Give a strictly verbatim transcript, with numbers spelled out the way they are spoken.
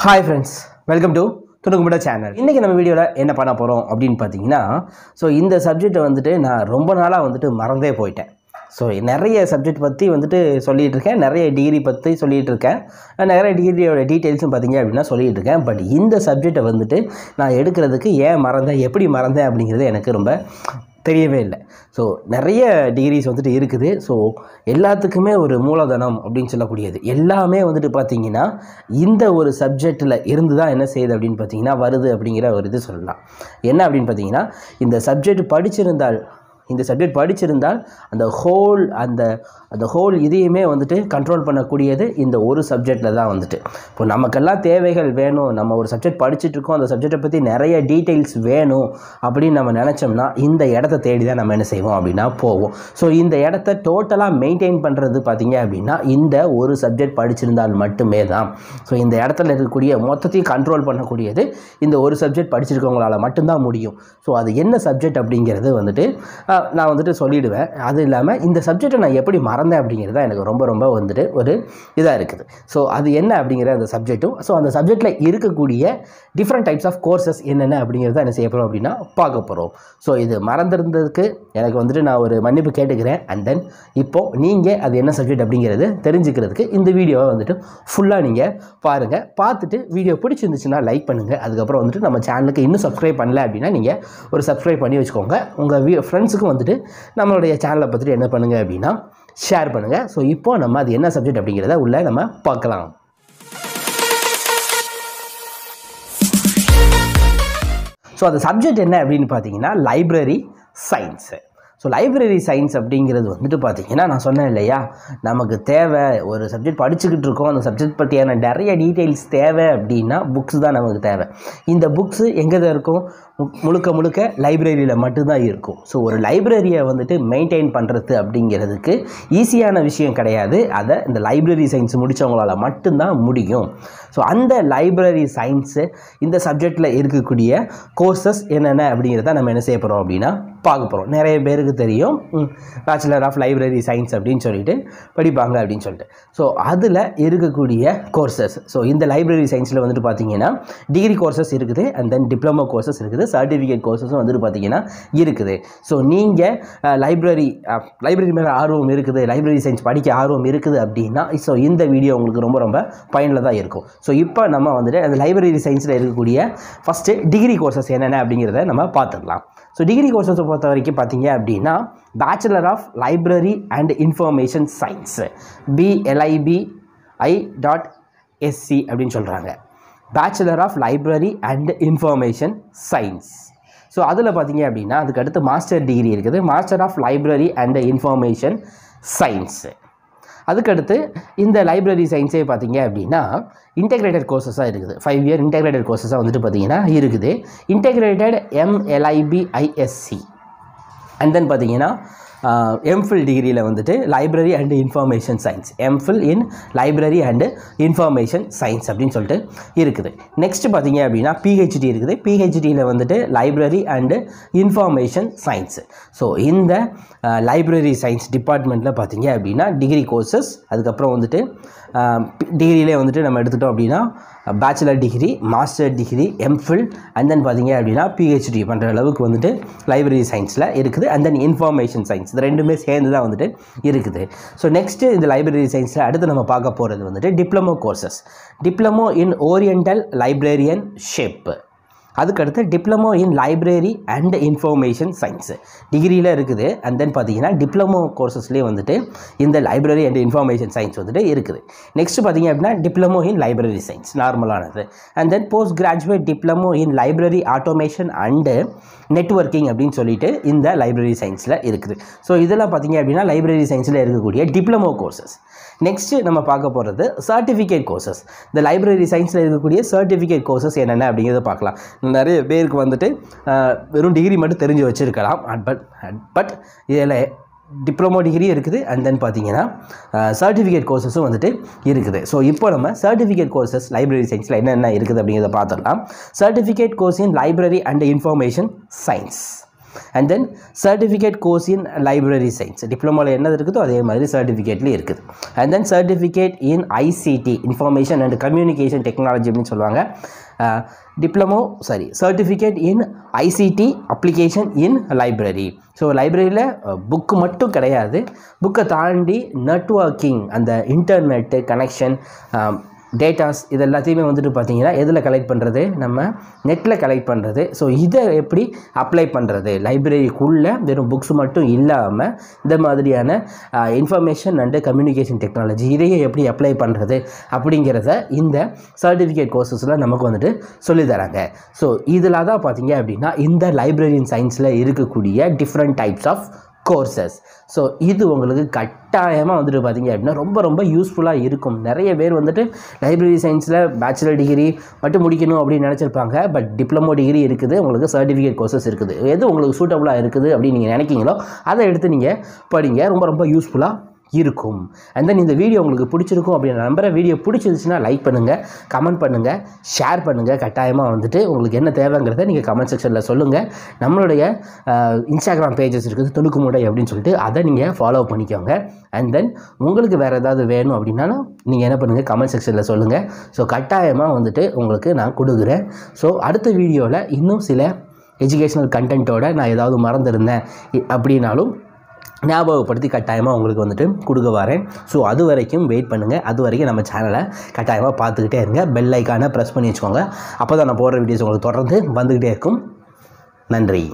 Hi friends, welcome to Thunuku Mootai channel. In this video, I am going to talk about So, in this subject, I am going to talk about So, நிறைய subject பத்தி வந்துட்டு சொல்லிட்டு இருக்கேன் நிறைய degree பத்தி சொல்லிட்டு இருக்கேன் நிறைய degree ஓட details பாத்தீங்க அப்படினா சொல்லிட்டு இருக்கேன் பட் இந்த subject வந்துட்டு நான் எடுக்கிறதுக்கு ஏன் மறந்தேன் எப்படி மறந்தேன் அப்படிங்கிறது எனக்கு ரொம்ப தெரியவே இல்லை சோ நிறைய degrees வந்துட்டு இருக்குது சோ எல்லாத்துக்குமே ஒரு மூலதனம் அப்படினு சொல்லக்கூடியது எல்லாமே வந்துட்டு பாத்தீங்கன்னா இந்த ஒரு subjectல இருந்து தான் என்ன செய்து அப்படினு பாத்தீங்கன்னா வருது அப்படிங்கற ஒரு இது சொல்லலாம் என்ன அப்படினு பாத்தீங்கன்னா இந்த subject படிச்சிருந்தால் இந்த சப்ஜெக்ட் படிச்சிருந்தால் அந்த ஹோல் அந்த அந்த ஹோல் இதையுமே வந்துட்டு கண்ட்ரோல் பண்ணக்கூடியது இந்த ஒரு சப்ஜெக்ட்ல தான் வந்துட்டு இப்போ நமக்கெல்லாம் தேவைகள் வேணும் நம்ம ஒரு சப்ஜெக்ட் படிச்சிட்டு இருக்கோம் அந்த சப்ஜெக்ட்ட பத்தி நிறைய டீடைல்ஸ் வேணும் அப்படி நம்ம நினைச்சோம்னா இந்த இடத்தை தேடி தான் நம்ம என்ன செய்வோம் அப்படினா போவோம் சோ இந்த இடத்தை டோட்டலா மெயின்டெய்ன் பண்றது பாத்தீங்க அப்படினா இந்த ஒரு சப்ஜெக்ட் படிச்சிருந்தால் மட்டுமே தான் சோ இந்த இடத்துல இருக்க கூடிய மொத்தத்தை கண்ட்ரோல் பண்ணக்கூடியது இந்த ஒரு சப்ஜெக்ட் படிச்சிருக்கவங்களால மட்டும் தான் முடியும் சோ அது என்ன சப்ஜெக்ட் அப்படிங்கிறது வந்துட்டு நான் வந்துட்டு சொல்லிடுவேன் அது இல்லாம இந்த சப்ஜெக்ட்டை நான் எப்படி மறந்தேன் அப்படிங்கிறது தான் எனக்கு ரொம்ப ரொம்ப வந்துட்டு ஒரு இதா இருக்குது சோ அது என்ன அப்படிங்கற அந்த சப்ஜெக்ட்டும் சோ அந்த சப்ஜெக்ட்ல இருக்க கூடிய different types of courses என்னென்ன அப்படிங்கறத நான் செய்ய போறோம் அப்படினா பார்க்க போறோம் சோ இது மறந்திருந்ததுக்கு எனக்கு வந்துட்டு நான் ஒரு மன்னிப்பு கேட்டுக்கிறேன் and then இப்போ நீங்க அது என்ன சப்ஜெக்ட் அப்படிங்கறது தெரிஞ்சிக்கிறதுக்கு இந்த வீடியோவை வந்துட்டு ஃபுல்லா நீங்க பாருங்க பார்த்துட்டு வீடியோ பிடிச்சிருந்துச்சுனா லைக் பண்ணுங்க அதுக்கு அப்புறம் வந்துட்டு நம்ம சேனலுக்கு இன்னும் subscribe பண்ணல அப்படினா நீங்க ஒரு subscribe பண்ணி வெச்சுக்கோங்க உங்க friends வந்துட்டு நம்மளுடைய சேனலை பத்தி என்ன பண்ணுங்க அப்படினா ஷேர் பண்ணுங்க சோ இப்போ நம்ம அது என்ன சப்ஜெக்ட் அப்படிங்கறத உள்ள நம்ம பார்க்கலாம் சோ அந்த சப்ஜெக்ட் என்ன அப்படினு பாத்தீங்கன்னா library science So library science அப்படிங்கிறது வந்துட்டு பாத்தீங்கன்னா நான் சொன்னேன் இல்லையா நமக்கு தேவை ஒரு சப்ஜெக்ட் படிச்சிட்டு இருக்கோம் அந்த சப்ஜெக்ட் பத்தியான நிறைய டீடைல்ஸ் தேவை அப்படினா books தான் நமக்கு தேவை இந்த books எங்கதா இருக்கும் முழுக்க முழுக்க லைப்ரரியில மட்டும் தான் இருக்கும் சோ ஒரு லைப்ரரியை வந்துட்டு மெயின்டெய்ன் பண்றது அப்படிங்கிறதுக்கு ஈஸியான விஷயம் கிடையாது அத இந்த லைப்ரரி சயின்ஸ் முடிச்சவங்களால மட்டும் தான் முடியும் சோ அந்த லைப்ரரி சயின்ஸ் இந்த சப்ஜெக்ட்ல இருக்கக்கூடிய கோர்सेस என்னென்ன அப்படிங்கறத நாம என்ன செய்ய போறோம் அப்படினா பார்க்க போறோம் நிறைய பேருக்கு தெரியும் bachelor of library science அப்படினு சொல்லிட்டு படிப்பாங்க அப்படினு சொல்லிட்டு சோ அதுல இருக்க கூடிய courses சோ இந்த library scienceல வந்துட்டு பாத்தீங்கன்னா degree courses இருக்குது and then diploma courses இருக்குது certificate courses வந்துட்டு பாத்தீங்கன்னா இருக்குது சோ நீங்க library library மேல ஆர்வம் இருக்குது library science படிக்க ஆர்வம் இருக்குது அப்படினா சோ இந்த வீடியோ உங்களுக்கு ரொம்ப ரொம்ப பயனுள்ளதா இருக்கும் சோ இப்போ நம்ம வந்துட்டு அந்த library scienceல இருக்க கூடிய first degree courses என்னென்ன அப்படிங்கறதை நம்ம பாத்துடலாம் சோ degree courses பொறுத்த வரைக்கும் பாத்தீங்க அப்படினா bachelor of library and information science B L I B I dot S C அப்படினு சொல்றாங்க bachelor of library and information science so அதுல பாத்தீங்க அப்படினா அதுக்கு அடுத்து master degree இருக்குது master of library and information science அதுக்கு அடுத்து இந்த library science ஏ பாத்தீங்க அப்படினா integrated courses ஆ இருக்குது five year integrated courses ஆ வந்துட்டு பாத்தீங்கன்னா இருக்குது integrated M L I B I S C and then பாத்தீங்கன்னா MPhil டிகிரில வந்துட்டு library and information science MPhil in library and information science அப்படினு சொல்லிட்டு இருக்குது நெக்ஸ்ட் பாத்தீங்க அப்படினா PhD இருக்குது PhD ல வந்துட்டு library and information science so இந்த library science டிபார்ட்மென்ட்ல பாத்தீங்க அப்படினா degree courses அதுக்கு அப்புறம் வந்துட்டு டிகிரிலே வந்துட்டு நம்ம எடுத்துட்டோம் அப்படினா bachelor degree master degree MPhil and then பாத்தீங்க அப்படினா PhD பண்ற அளவுக்கு வந்துட்டு library scienceல இருக்குது and then information science இது ரெண்டுமே சேர்ந்து தான் வந்துட்டு இருக்குது சோ நெக்ஸ்ட் இந்த library scienceல அடுத்து நம்ம பார்க்க போறது வந்துட்டு diploma courses diploma in oriental librarianship அதுக்கு அடுத்து diploma in library and information science டிகிரில இருக்குது and then பாத்தீங்கன்னா diploma courses-லயே வந்துட்டு இந்த library and information science வந்துட்டு இருக்குது next பாத்தீங்க அப்படினா diploma in library science நார்மலானது and then post graduate diploma in library automation and networking அப்படினு சொல்லிட்டு இந்த library science-ல இருக்குது சோ இதெல்லாம் பாத்தீங்க அப்படினா library science-ல இருக்கக்கூடிய diploma courses next நம்ம பார்க்க போறது certificate courses the library science-ல இருக்கக்கூடிய certificate courses என்னென்ன அப்படிங்கறத பார்க்கலாம் நிறைய பேருக்கு வந்துட்டு வெறும் டிகிரி மட்டும் தெரிஞ்சு வச்சிருக்கலாம் பட் பட் இதெல்லாம் டிப்ளமோ டிகிரி இருக்குது and then பாத்தீங்கன்னா certificate courses-உம் வந்துட்டு இருக்குது சோ இப்போ நம்ம certificate courses library science-ல என்னென்ன இருக்குது அப்படிங்கறத பாத்துறலாம் certificate course in library and information science And then certificate course in library science, diploma la enna irukudho adhe mari certificate la irukudhu. And then certificate in I C T, information and communication technology nu solvanga. Uh, diploma sorry certificate in I C T application in library. So library la uh, book mattum kedaiyadhu, book taandi networking and the internet connection, um, datas, this is the collect pandrathe, nama net la collect pandrathe. So either apply pandrathe, library kulla, there are books mattu illama, the madriana uh, information and communication technology. Either apply pandrathe, appingeratha in the certificate courses la namakondre, solidaranga. So either lada patinga abdina in the library in science la irikudia, different types of courses. So இது உங்களுக்கு கட்டாயமா வந்துட்டு பாத்தீங்க அப்படினா ரொம்ப ரொம்ப யூஸ்புல்லா இருக்கும். நிறைய பேர் வந்துட்டு லைப்ரரி சயின்ஸ்ல bachelor degree மட்டும் முடிக்கணும் அப்படி நினைச்சிருப்பாங்க. பட் டிப்ளமோ டிகிரி இருக்குது, உங்களுக்கு certificate courses இருக்குது. எது உங்களுக்கு சூட்டபிளா இருக்குது அப்படி நீங்க நினைக்கீங்களோ அதை எடுத்து நீங்க படிங்க. ரொம்ப ரொம்ப யூஸ்புல்லா இருக்கும். And then இந்த வீடியோ உங்களுக்கு பிடிச்சிருக்கும் அப்படினா நம்பற வீடியோ பிடிச்சிருந்துச்சுனா லைக் பண்ணுங்க, கமெண்ட் பண்ணுங்க, ஷேர் பண்ணுங்க. கட்டாயமா வந்துட்டு உங்களுக்கு என்ன தேவைங்கறதை நீங்க கமெண்ட் செக்ஷன்ல சொல்லுங்க. நம்மளுடைய இன்ஸ்டாகிராம் பேजेस இருக்குது, துணுக்கு மூடை அப்படினு சொல்லிட்டு அதை நீங்க ஃபாலோ பண்ணிக்கோங்க. And then உங்களுக்கு வேற ஏதாவது வேணும் அப்படினா நீங்க என்ன பண்ணுங்க, கமெண்ட் செக்ஷன்ல சொல்லுங்க. சோ கட்டாயமா வந்துட்டு உங்களுக்கு நான் கொடுக்கிறேன். சோ அடுத்த வீடியோல இன்னும் சில எஜுகேஷனல் கண்டென்ட்டோட நான் ஏதாவது மறந்திருந்தேன் அப்படினாலும் ஞாபகப்படுத்தி கட்டாயமாக உங்களுக்கு வந்துட்டு கொடுக்க வரேன். ஸோ அது வரைக்கும் வெயிட் பண்ணுங்கள். அது வரைக்கும் நம்ம சேனலை கட்டாயமாக பார்த்துக்கிட்டே இருங்க. பெல் ஐக்கானை ப்ரெஸ் பண்ணி வச்சுக்கோங்க. அப்போ தான் நான் போடுற வீடியோஸ் உங்களுக்கு தொடர்ந்து வந்துக்கிட்டே இருக்கும். நன்றி.